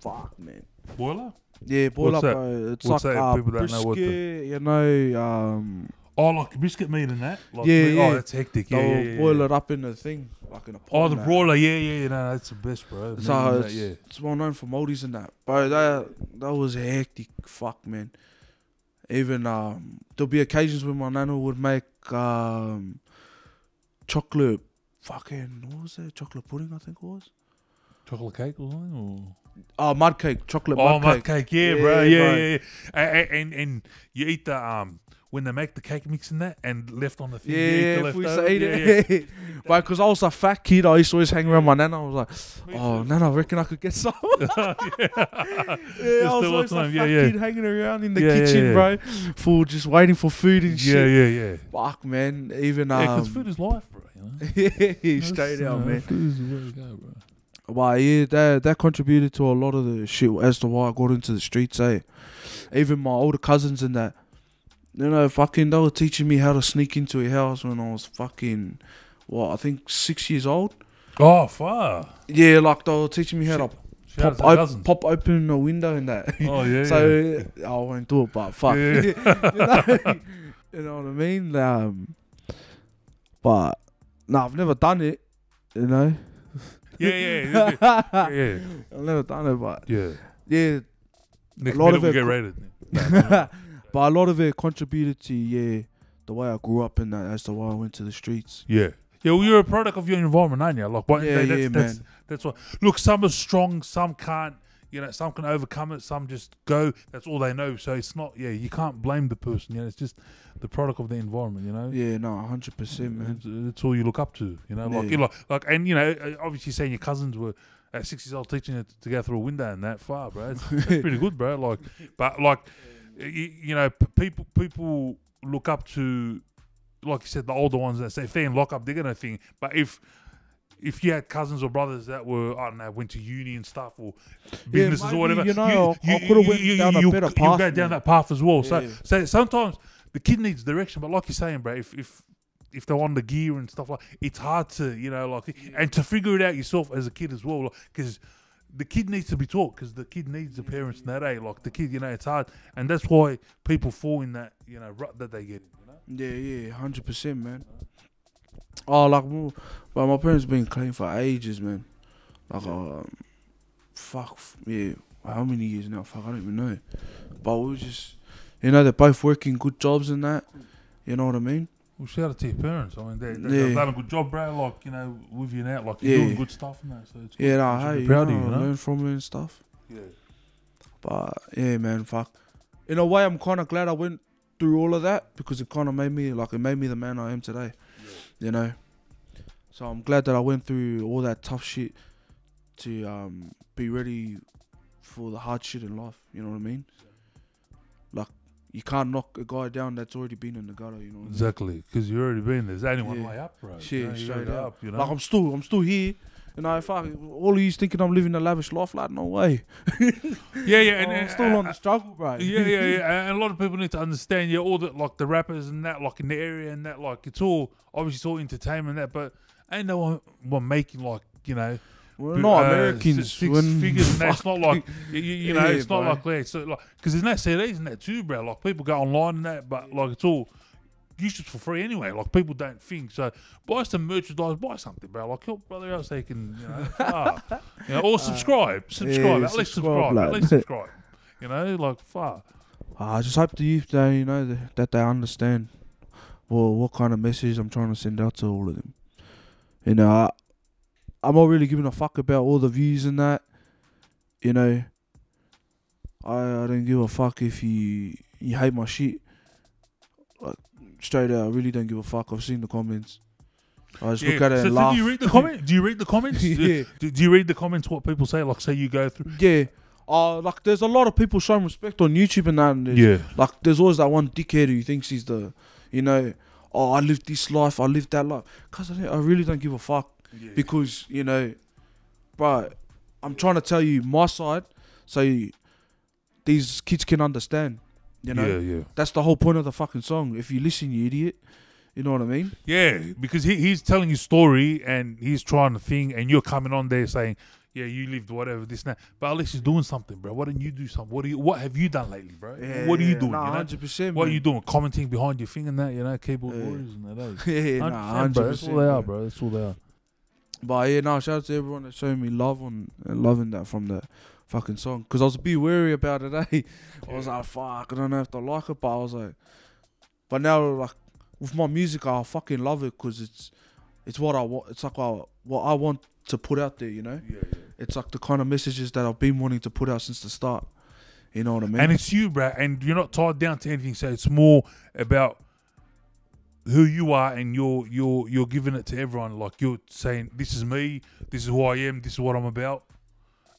Fuck, man. Boil-up? Yeah, boil What's up, that? bro. It's What's like that? Uh, People brisket, don't know what the... you know. Um, oh, like brisket meat and that. Like yeah, meat. yeah. Oh, that's hectic. Yeah, They'll yeah, yeah, boil yeah. it up in a thing, like in a pot. Oh, the broiler. Yeah, yeah, yeah. No, that's the best, bro. So man, it's, that, yeah. it's well known for Maldives and that, bro. That that was hectic. Fuck, man. Even um, there'll be occasions when my nana would make um, chocolate. Fucking what was that? Chocolate pudding, I think it was. Chocolate cake or something, or. Oh, mud cake, chocolate mud oh, cake. Oh, mud cake, yeah, yeah bro, yeah, bro. yeah, yeah. And, and and you eat the um when they make the cake mix and that and left on the thing. Yeah, yeah if we used to eat it, yeah, yeah. But because I was a fat kid, I used to always hang around my nana. I was like, oh, nana, I reckon I could get some. yeah, yeah I was always time. a fat yeah, yeah. kid hanging around in the yeah, kitchen, yeah, yeah. bro, for just waiting for food and yeah, shit. Yeah, yeah, yeah. Fuck, man, even yeah, um. Yeah, because food is life, bro. You know? yeah, straight out, uh, man. Food is the way to go, bro. But yeah, that, that contributed to a lot of the shit as to why I got into the streets, eh? Even my older cousins and that, you know, fucking, they were teaching me how to sneak into a house when I was fucking, what, I think six years old. Oh, fuck. Yeah, like they were teaching me how shit. to pop, op pop open a window and that. Oh, yeah, So, yeah. I won't do it, but fuck. Yeah. you, know? you know what I mean? Um, but, no, nah, I've never done it, you know. Yeah, yeah, yeah. yeah. I've never done it, but yeah, yeah. Next a lot of it get rated, no, no, no. but a lot of it contributed to yeah the way I grew up and that as to why I went to the streets. Yeah, yeah. Well, you're a product of your environment, aren't you? Like, what, yeah, that, that's, yeah, that's, man. That's what. Look, some are strong, some can't. You know, some can overcome it, some just go. That's all they know. So it's not. Yeah, you can't blame the person. You know, it's just the product of the environment. You know. Yeah, no, hundred percent, man. It's, it's all you look up to. You know, like, yeah. you know, like, and you know, obviously saying your cousins were at six years old teaching you to go through a window and that far, bro. It's, that's pretty good, bro. Like, but like, you, you know, p people people look up to, like you said, the older ones that say if they're in lockup, they're gonna think. But if If you had cousins or brothers that were, I don't know, went to uni and stuff or businesses yeah, maybe, or whatever, you know, you, you, I could have went you, down you, a better path. You go down that path as well. Yeah. So, so sometimes the kid needs direction, but like you're saying, bro, if if if they're on the gear and stuff like, it's hard to, you know, like, and to figure it out yourself as a kid as well, because. Like, the kid needs to be taught because the kid needs the parents in that, eh? Like, the kid, you know, it's hard. And that's why people fall in that, you know, rut that they get in, you know? Yeah, yeah, one hundred percent, man. Oh, like, but my parents been clean for ages, man. Like, yeah. um, fuck, yeah, how many years now? Fuck, I don't even know. But we were just, you know, they're both working good jobs and that. You know what I mean? Well, shout out to your parents. I mean, they, they, yeah. they've done a good job, bro. Like, you know, with you now, like, you're yeah. doing good stuff and that. So it's good. Yeah, nah, hey, proud you know, of you, I learn from it and stuff. Yeah. But, yeah, man, fuck. In a way, I'm kind of glad I went through all of that because it kind of made me, like, it made me the man I am today. You know, so I'm glad that I went through all that tough shit to um, be ready for the hard shit in life. You know what I mean? Like, you can't knock a guy down that's already been in the gutter. You know what exactly, because I mean? you've already been there. There's only one yeah. way up, bro. Shit, you know, straight up. up you know? Like, I'm still, I'm still here. You know, if I, all of you thinking I'm living a lavish life, like, no way. Yeah, yeah. And, oh, I'm still uh, on the struggle, bro. Yeah, yeah, yeah. And a lot of people need to understand, yeah, all the, like, the rappers and that, like, in the area and that, like, it's all, obviously, it's all entertainment and that, but ain't no one, one making, like, you know. We're but, not uh, Americans. Six when figures and that's not like, you, you know, yeah, it's bro. not like that. So, like, because there's no C Ds and that too, bro. Like, people go online and that, but, like, it's all useless for free anyway. Like, people don't think. So, buy some merchandise, buy something, bro. Like, help brother else they can, you know, far. You know, or subscribe. Uh, subscribe. Yeah, at least subscribe. Like. At least subscribe. You know, like, far. I just hope the youth, they, you know, that they understand, well, what kind of message I'm trying to send out to all of them. You know, I, I'm not really giving a fuck about all the views and that. You know, I I don't give a fuck if you you hate my shit. Like, straight out, I really don't give a fuck. I've seen the comments. I just yeah. look at it so and laugh. Do you read the comment? Do you read the comments? Yeah. Do, do you read the comments? What people say? Like, say you go through. Yeah. Uh, like, there's a lot of people showing respect on YouTube and that. And yeah. Like, there's always that one dickhead who thinks he's the, you know, oh, I lived this life, I lived that life. Cause I, I really don't give a fuck. Yeah. Because, you know, bro, I'm trying to tell you my side so you, these kids can understand, you know. Yeah, yeah. That's the whole point of the fucking song. If you listen, you idiot. You know what I mean? Yeah, because he, he's telling his story and he's trying to think and you're coming on there saying, yeah, you lived whatever, this and that. But at least he's doing something, bro. Why don't you do something? What do you, What have you done lately, bro? Yeah, what are you doing? Nah, you know? one hundred percent. What man. are you doing? Commenting behind your finger and that, you know, keyboard yeah. warriors and that. Eh? Yeah, one hundred percent, nah, one hundred percent, bro. That's all they are, bro. That's all they are. But yeah, no, shout out to everyone that showed me love on and loving that from the fucking song. Because I was a bit wary about it, eh? I yeah. was like, fuck, I don't know if I like it, but I was like, but now, like, with my music, I fucking love it because it's, it's what I want. It's like what I, what I want to put out there, you know? Yeah, yeah. It's like the kind of messages that I've been wanting to put out since the start. You know what I mean? And it's you, bro, and you're not tied down to anything, so it's more about who you are, and you're you're you're giving it to everyone. Like, you're saying, this is me, this is who I am, this is what I'm about,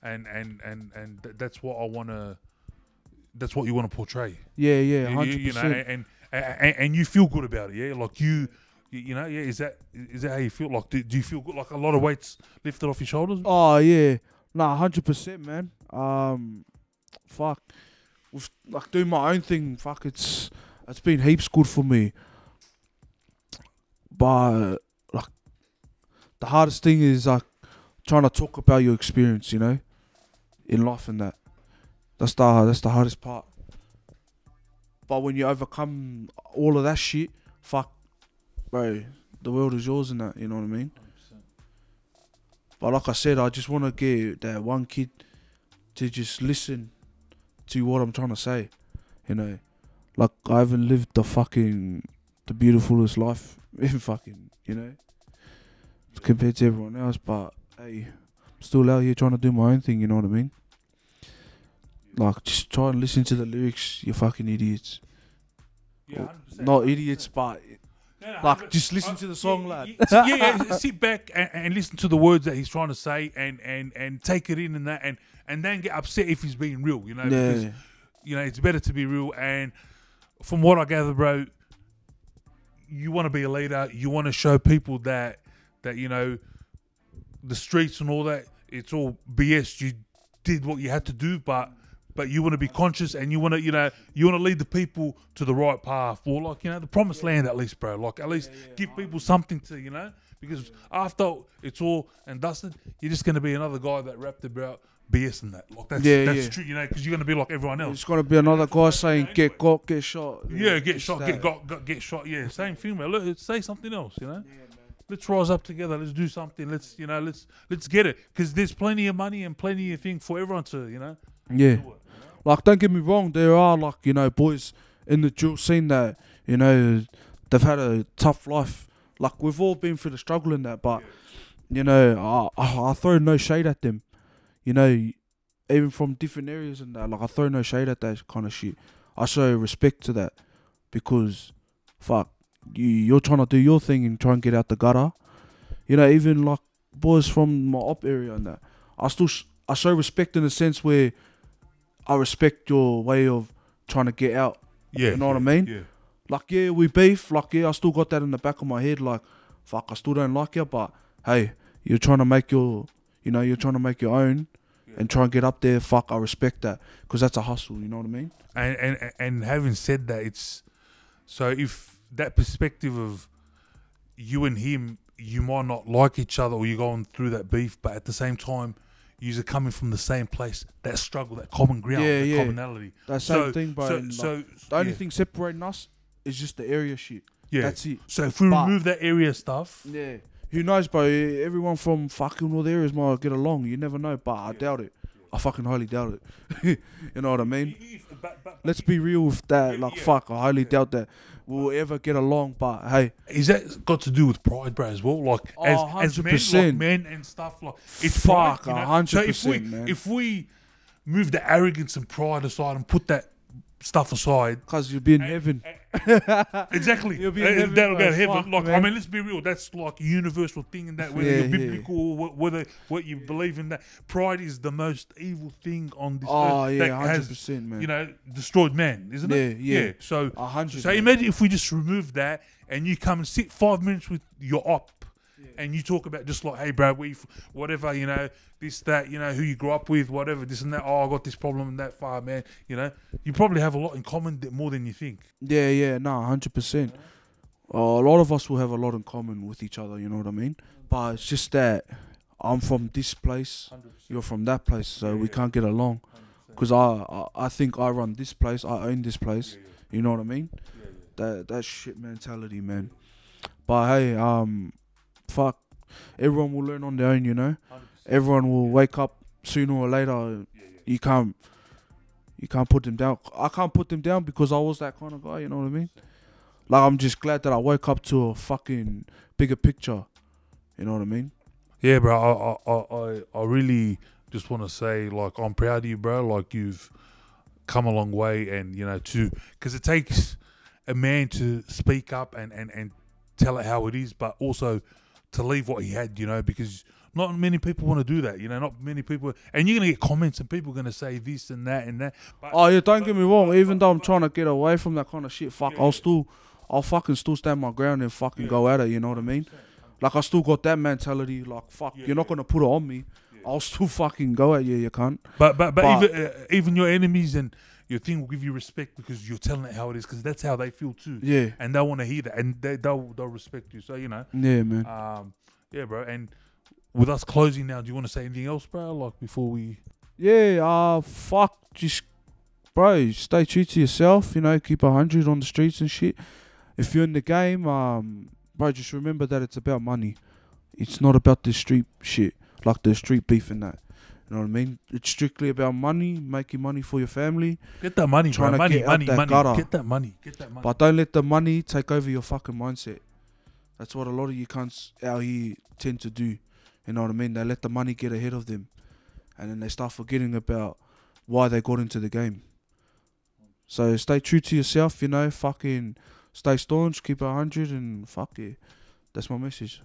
and and and and th that's what I want to. That's what you want to portray. Yeah, yeah, one hundred percent. You, you know, and, and and and you feel good about it. Yeah, like you, you know, yeah. Is that is that how you feel? Like, do, do you feel good? Like, a lot of weights lifted off your shoulders. Oh yeah, nah, one hundred percent, man. Um, fuck, with, like, doing my own thing. Fuck, it's it's been heaps good for me. But, like, the hardest thing is, like, trying to talk about your experience, you know, in life and that. That's the, that's the hardest part. But when you overcome all of that shit, fuck, bro, the world is yours and that, you know what I mean? one hundred percent. But like I said, I just want to get that one kid to just listen to what I'm trying to say, you know. Like, I haven't lived the fucking, the beautifulest life in fucking, you know, compared to everyone else, but hey, I'm still out here trying to do my own thing, you know what I mean? Like, just try and listen to the lyrics, you fucking idiots. Yeah, one hundred percent, not idiots, one hundred percent. But no, no, like, just listen to the song, yeah, lad. Yeah, yeah, sit back and, and listen to the words that he's trying to say, and and and take it in and that, and and then get upset if he's being real, you know. Yeah. Because, you know, it's better to be real. And from what I gather, bro, you want to be a leader. You want to show people that, that, you know, the streets and all that, it's all B S. You did what you had to do, but but you want to be conscious, and you want to, you know, you want to lead the people to the right path, or, like, you know, the promised yeah. land at least, bro. Like, at least yeah, yeah. give people something to, you know, because yeah. after it's all and dusted, you're just going to be another guy that rapped about B S and that. Like, that's, yeah, that's yeah. true, you know, because you're going to be like everyone else. It's going to be another guy saying, anyway. get got, get shot. Yeah, yeah get shot, get got, got, get shot. Yeah, same thing, man. Look, say something else, you know. Yeah, let's rise up together. Let's do something. Let's, you know, let's let's get it. Because there's plenty of money and plenty of things for everyone to, you know. Yeah. Do it, you know? Like, don't get me wrong. There are, like, you know, boys in the drill scene that, you know, they've had a tough life. Like, we've all been through the struggle and that, but, yeah. you know, I, I, I throw no shade at them. You know, even from different areas and that, like, I throw no shade at that kind of shit. I show respect to that because, fuck, you, you're trying to do your thing and try and get out the gutter. You know, even, like, boys from my op area and that, I still, sh I show respect in the sense where I respect your way of trying to get out. Yeah. You know yeah, what I mean? Yeah. Like, yeah, we beef. Like, yeah, I still got that in the back of my head. Like, fuck, I still don't like you, but, hey, you're trying to make your, you know, you're trying to make your own, yeah. and try and get up there. Fuck, I respect that, because that's a hustle. You know what I mean? And and and having said that, it's so if that perspective of you and him, you might not like each other, or you're going through that beef, but at the same time, you're coming from the same place. That struggle, that common ground, yeah, that yeah. commonality. That same so, thing, bro. So, like, so the only yeah. thing separating us is just the area shit. Yeah, that's it. So if we but, remove that area stuff, yeah. who knows, bro? Everyone from fucking North areas might get along. You never know, but I yeah. doubt it. Yeah. I fucking highly doubt it. You know what I mean? If, but, but, but Let's be real with that. Like, yeah. fuck, I highly yeah. doubt that we'll ever get along, but hey. Is that got to do with pride, bro, as well? Like, oh, as, as men, like men and stuff, like, it's fuck, pride, you know? one hundred percent, so if we, man. if we move the arrogance and pride aside and put that stuff aside, because you'll be in and, heaven. And, exactly. You'll be in heaven, that'll go to heaven. Fuck, like, I mean, let's be real. That's like a universal thing in that, whether yeah, you're biblical yeah. or whether what you yeah. believe in that. Pride is the most evil thing on this oh, earth. Oh yeah, that one hundred percent has, man. You know, destroyed man, isn't yeah, it? Yeah, yeah. So, one hundred percent. So imagine if we just remove that and you come and sit five minutes with your op. And you talk about just like, hey, bro, we, whatever, you know, this, that, you know, who you grew up with, whatever, this and that. Oh, I got this problem and that far, man. You know, you probably have a lot in common, more than you think. Yeah, yeah, no, one hundred percent. Uh, a lot of us will have a lot in common with each other, you know what I mean? But it's just that I'm from this place, one hundred percent. You're from that place, so yeah, yeah. we can't get along. Because I, I, I think I run this place, I own this place, yeah, yeah. you know what I mean? Yeah, yeah. That, that shit mentality, man. But hey, um... fuck, everyone will learn on their own, you know. one hundred percent. Everyone will yeah. wake up sooner or later. Yeah, yeah. You can't, you can't put them down. I can't put them down because I was that kind of guy. You know what I mean? Like, I'm just glad that I woke up to a fucking bigger picture. You know what I mean? Yeah, bro. I, I, I, I really just want to say, like, I'm proud of you, bro. Like, you've come a long way, and you know, to because it takes a man to speak up and and and tell it how it is, but also to leave what he had, you know, because not many people want to do that, you know, not many people. And you're going to get comments and people are going to say this and that and that. But oh, yeah, don't but, get me wrong. But, even but, though I'm but, trying to get away from that kind of shit, fuck, yeah, I'll yeah. still, I'll fucking still stand my ground and fucking yeah. go at it, you know what I mean? Like, I still got that mentality, like, fuck, yeah, you're not yeah. going to put it on me. Yeah. I'll still fucking go at you, you cunt. But, but, but, but even, uh, even your enemies and your thing will give you respect because you're telling it how it is, because that's how they feel too. Yeah. And they want to hear that, and they, they'll, they'll respect you. So, you know. Yeah, man. Um, yeah, bro. And with us closing now, do you want to say anything else, bro? Like, before we... Yeah, uh, fuck. Just, bro, stay true to yourself. You know, keep one hundred on the streets and shit. If you're in the game, um, bro, just remember that it's about money. It's not about the street shit, like the street beef and that. You know what I mean? It's strictly about money, making money for your family. Get that money, trying bro. to money, get money, out that money. Gutter. Get that money. Get that money. But don't let the money take over your fucking mindset. That's what a lot of you cunts out here tend to do. You know what I mean? They let the money get ahead of them, and then they start forgetting about why they got into the game. So stay true to yourself. You know, fucking stay staunch, keep it one hundred, and fuck it. That's my message.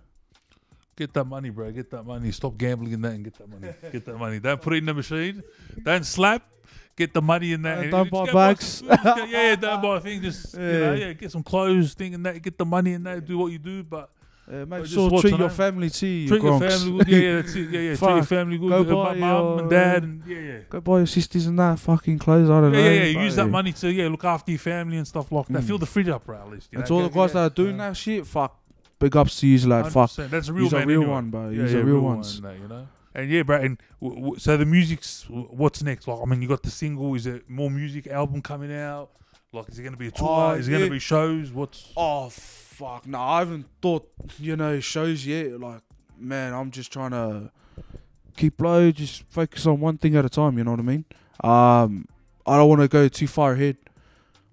Get that money, bro. Get that money. Stop gambling in that and get that money. Get that money. Don't put it in the machine. Don't slap. Get the money in that. And don't buy bags. Yeah, yeah, don't buy things. Just yeah. you know, yeah, get some clothes, thing and that. Get the money in that. Do what you do, but yeah, make sure treat your know. family too. Treat your family good. Yeah, yeah, that's it. Yeah, yeah. Treat your family good. Go yeah, buy my mum and dad and yeah, yeah. Go buy your sisters and that fucking clothes. I don't yeah, know. Yeah, yeah. Use that money to yeah look after your family and stuff like that. Mm. Fill the fridge up, bro. At least. That's know? all the guys yeah. that are doing yeah. that shit. Fuck. Big ups to you, like, fuck. That's a real, he's man, a real anyway. one, bro. He's yeah, yeah, a real, real one. one that, you know? And yeah, bro. And w w so the music's, what's next? Like, I mean, you got the single. Is there more music album coming out? Like, is it going to be a tour? Oh, is it yeah. going to be shows? What's... Oh, fuck. No, I haven't thought, you know, shows yet. Like, man, I'm just trying to keep low. Just focus on one thing at a time, you know what I mean? Um, I don't want to go too far ahead.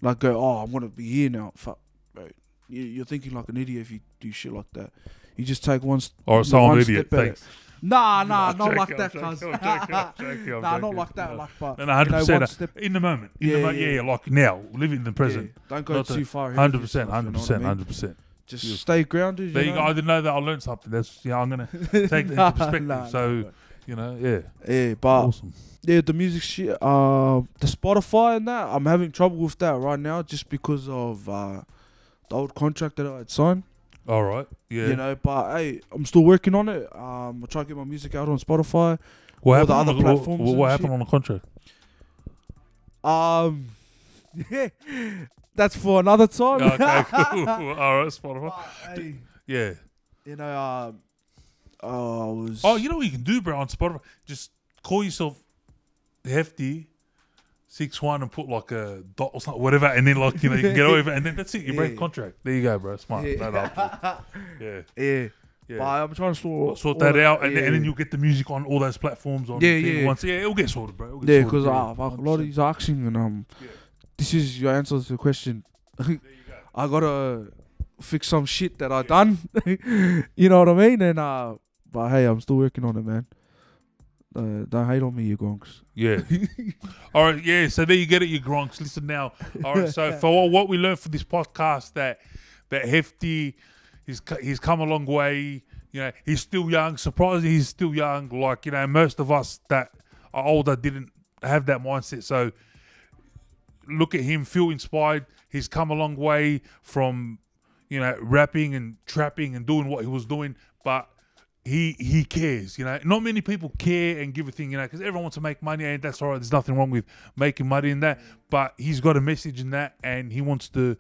Like, go, oh, I'm going to be here now. Fuck, bro. You're thinking like an idiot if you do shit like that. You just take one, or so one idiot. step back. Nah, nah, no, not joking, like that, cuz. Nah, not like that. No. Like, but no, no, one hundred percent. You know, one step in the moment. In yeah, the moment yeah, yeah, yeah, like now, living in the present. Yeah. Don't go not too to, far. one hundred percent, one hundred percent, one hundred percent. Just yeah. stay grounded. There you go. I didn't know that. I learned something. That's yeah. I'm gonna take nah, that into perspective. Nah, so nah, you know, yeah, yeah, but awesome. Yeah, the music shit, uh, the Spotify and that. I'm having trouble with that right now, just because of uh. the old contract that I had signed. All right. Yeah. You know, but hey, I'm still working on it. Um, I try to get my music out on Spotify. What happened? The other on the, platforms what what happened shit. on the contract? Um, yeah, that's for another time. Okay, cool. All right, Spotify. But, hey, yeah. You know, um, oh, I was. Oh, you know what you can do, bro, on Spotify? Just call yourself Hefty. six one and put like a dot or something, whatever, and then like, you know, you can get over it, and then that's it, you yeah. break contract. There you go, bro. Smart. Yeah. No, no, yeah. Yeah. yeah. But I'm trying to sort, sort that out, yeah. and, then, and then you'll get the music on all those platforms. On yeah, yeah. Once. Yeah, it'll get sorted, bro. It'll get yeah, because uh, a lot of these are asking, and um, yeah. this is your answer to the question. There you go. I got to fix some shit that I yeah. done. You know what I mean? And uh, but hey, I'm still working on it, man. Uh, don't hate on me, you gronks. Yeah. All right, yeah, so there you get it, you gronks. Listen now. All right, so for what we learned from this podcast, that that Hefty, he's, he's come a long way. You know, he's still young. Surprisingly, he's still young. Like, you know, most of us that are older didn't have that mindset. So look at him, feel inspired. He's come a long way from, you know, rapping and trapping and doing what he was doing, but He he cares, you know. Not many people care and give a thing, you know, because everyone wants to make money, and that's all right. There's nothing wrong with making money in that. But he's got a message in that, and he wants to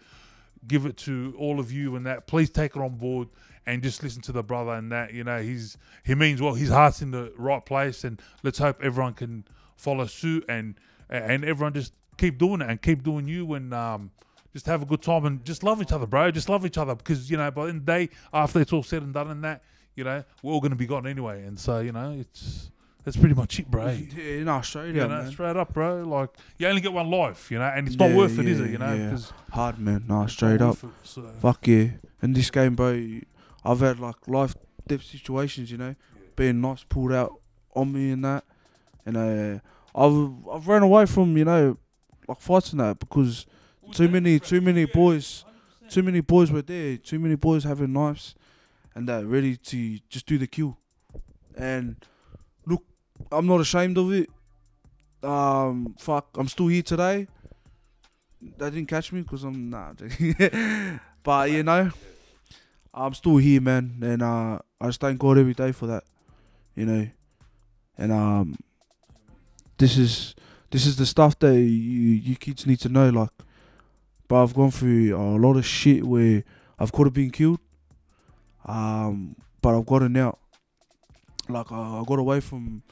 give it to all of you and that. Please take it on board and just listen to the brother and that. You know, he's he means well. His heart's in the right place, and let's hope everyone can follow suit, and and everyone just keep doing it and keep doing you, and um, just have a good time and just love each other, bro. Just love each other, because, you know, by the end of the day, after it's all said and done and that, you know, we're all going to be gone anyway. And so, you know, it's that's pretty much it, bro. Yeah, in Australia, you know, man. Straight up, bro. Like, you only get one life, you know, and it's yeah, not worth yeah, it, is it, you know? Yeah. Cause hard, man. Nah, straight up. It, so. Fuck yeah. In this game, bro, I've had, like, life-death situations, you know, yeah. being nice pulled out on me and that. And uh, I've, I've ran away from, you know, like, fights and that, because well, too many, too many yeah, boys, one hundred percent. Too many boys were there, too many boys having knives. And that ready to just do the kill. And look, I'm not ashamed of it. Um, fuck, I'm still here today. They didn't catch me because I'm nah. But you know, I'm still here, man. And uh, I just thank God every day for that, you know. And um, this is this is the stuff that you you kids need to know. Like, but I've gone through a lot of shit where I've could have been killed. Um, but I've gotten out. Like I, I got away from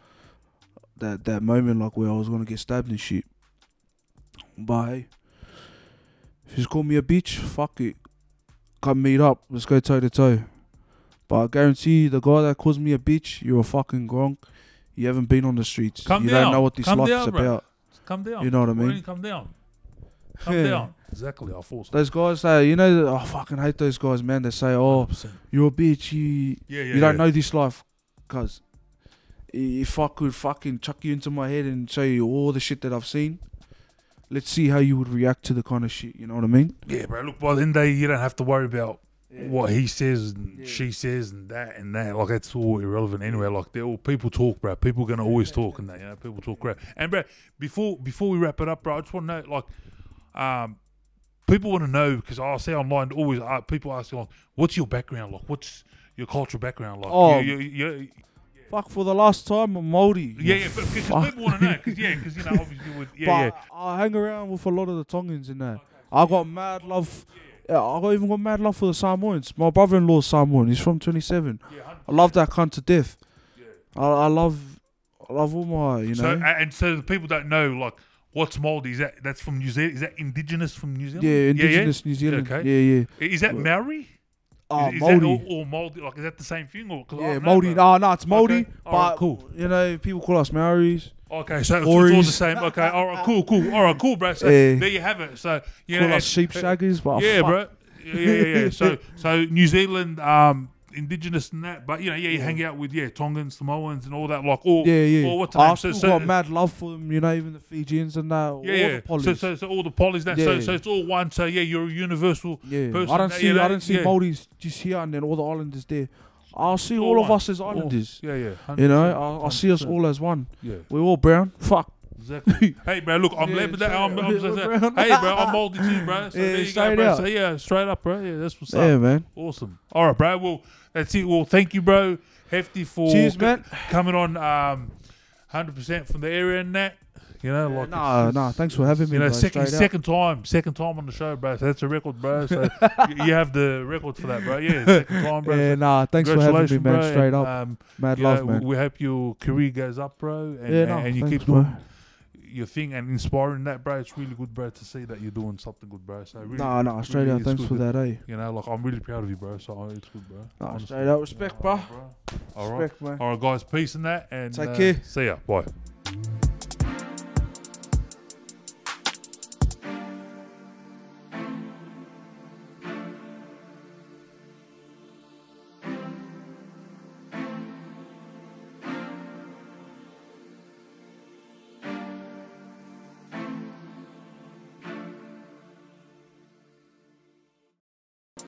that that moment, like where I was gonna get stabbed and shit. But hey, if you call me a bitch, fuck it. Come meet up. Let's go toe to toe. But I guarantee you, the guy that calls me a bitch, you're a fucking gronk. You haven't been on the streets. Come you down. Don't know what this come life down, is bro. About. Just come down. You know what I mean? Really come down. Come yeah. down. Exactly, I force those guys say, you know, oh, I fucking hate those guys, man. They say, oh, one hundred percent. You're a bitch, you, yeah, yeah, you don't yeah. know this life. Because if I could fucking chuck you into my head and show you all the shit that I've seen, let's see how you would react to the kind of shit, you know what I mean? Yeah, bro, look, by the end of the day, you don't have to worry about yeah. what he says and yeah. she says and that and that. Like, that's all irrelevant anyway. Like, they're all, people talk, bro. People are going to always talk and that, you know, people talk crap. And, bro, before, before we wrap it up, bro, I just want to know, like, um, people want to know, because I see online always uh, people asking, like, what's your background like? What's your cultural background like? Oh, you, you, you, yeah. fuck, for the last time, I'm Māori. Yeah, yeah, because people want to know. Cause, yeah, because, you know, obviously with, yeah, but yeah. I hang around with a lot of the Tongans in there. Okay, so I yeah. got mad love. Yeah. Yeah, I got even got mad love for the Samoans. My brother-in-law's Samoan. He's from twenty-seven. Yeah, I love that cunt to death. Yeah. I, I love I love all my, you so, know. And so the people don't know, like, what's Māori? Is that that's from New Zealand? Is that indigenous from New Zealand? Yeah, indigenous yeah, yeah. New Zealand. Yeah, okay. Yeah, yeah. Is that Maori? Oh, uh, Māori. Or Māori? Like, is that the same thing? Or, yeah, Māori. No, no, it's Māori. Okay. But, right, cool. You know, people call us Maoris. Okay, so, so it's all the same. Okay, all right, cool, cool. All right, cool, bro. So yeah. there you have it. So, you call know, us sheep shaggers, but yeah, fuck. Bro. Yeah, yeah, yeah. So, so New Zealand, um, indigenous and that, but you know, yeah, you yeah. hang out with yeah Tongans, Samoans, and all that, like all yeah, yeah. All what I still so, got so, mad love for them, you know, even the Fijians and that. Yeah, all yeah. The polys. So, so, so all the polys that. Yeah. So, so it's all one. So yeah, you're a universal yeah. person. I don't see, I don't see yeah. Māoris just here and then all the islanders there. I see all, all of us as islanders. All. Yeah, yeah. one hundred percent. You know, I, I see us all as one. Yeah, we're all brown. Fuck. Exactly. Hey, bro, look, I'm yeah, glad for that. I'm, I'm, I'm, I'm, hey, bro, I'm old too, bro. So yeah, there you go, bro. Out. So, yeah, straight up, bro. Yeah, that's what's yeah, up. Yeah, man. Awesome. All right, bro. Well, that's it. Well, thank you, bro. Hefty for Cheers, man. coming on um, one hundred percent from the area and that. You know, yeah, like no, nah, nah, thanks for having me. You know, bro, second, second time, second time on the show, bro. So that's a record, bro. So you have the record for that, bro. Yeah, second time, bro. Yeah, so nah, thanks for having me, man. Bro, straight and, up, um, mad love, know, man. We hope your career goes up, bro, and, yeah, nah, and you thanks, keep doing your thing and inspiring that, bro. It's really good, bro, to see that you're doing something good, bro. So really, nah, nah, straight really, out, thanks for that, eh? You know, like I'm really proud of you, bro. So it's good, bro. Nah, honestly, straight out, respect, yeah, bro. All right, respect, man. All right, guys, peace and that, and take uh, care. See ya, bye.